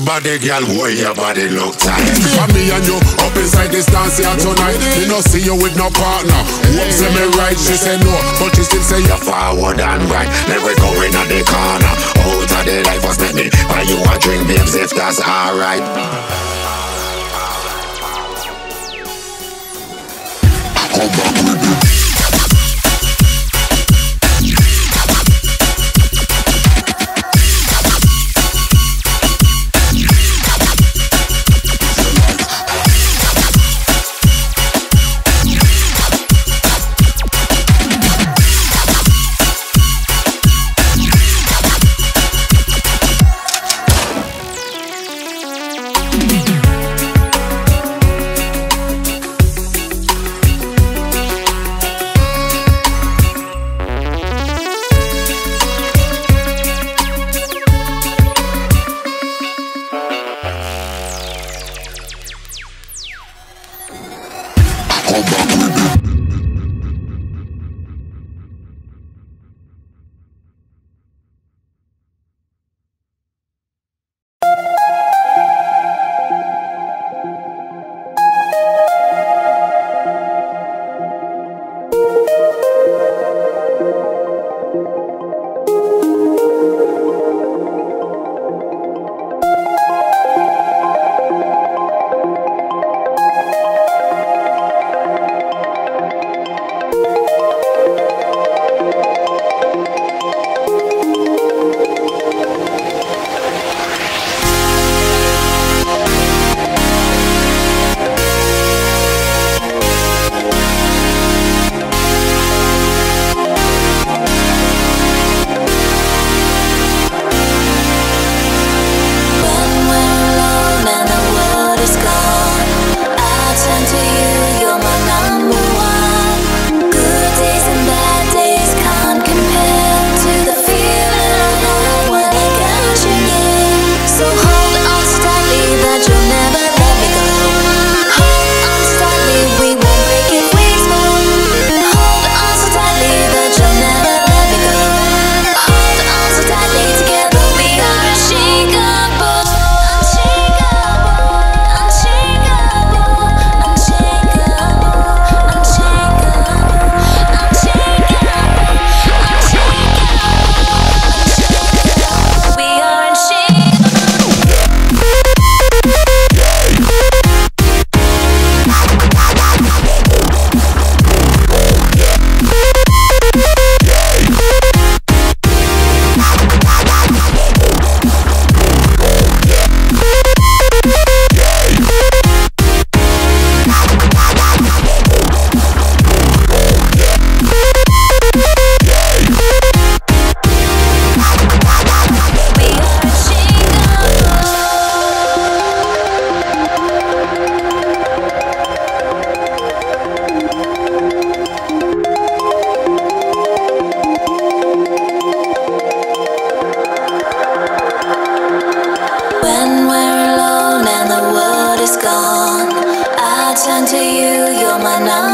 Body girl, why your body look tight? For me and you, up inside this dance here tonight. Me no see you with no partner. Whoop say me right, she say no, but she still say you're forward and right. Let we go in at the corner, out of the life was let me buy you a drink, babes, if that's alright. Come back with me. Come back with me. Turn to you, you're my number.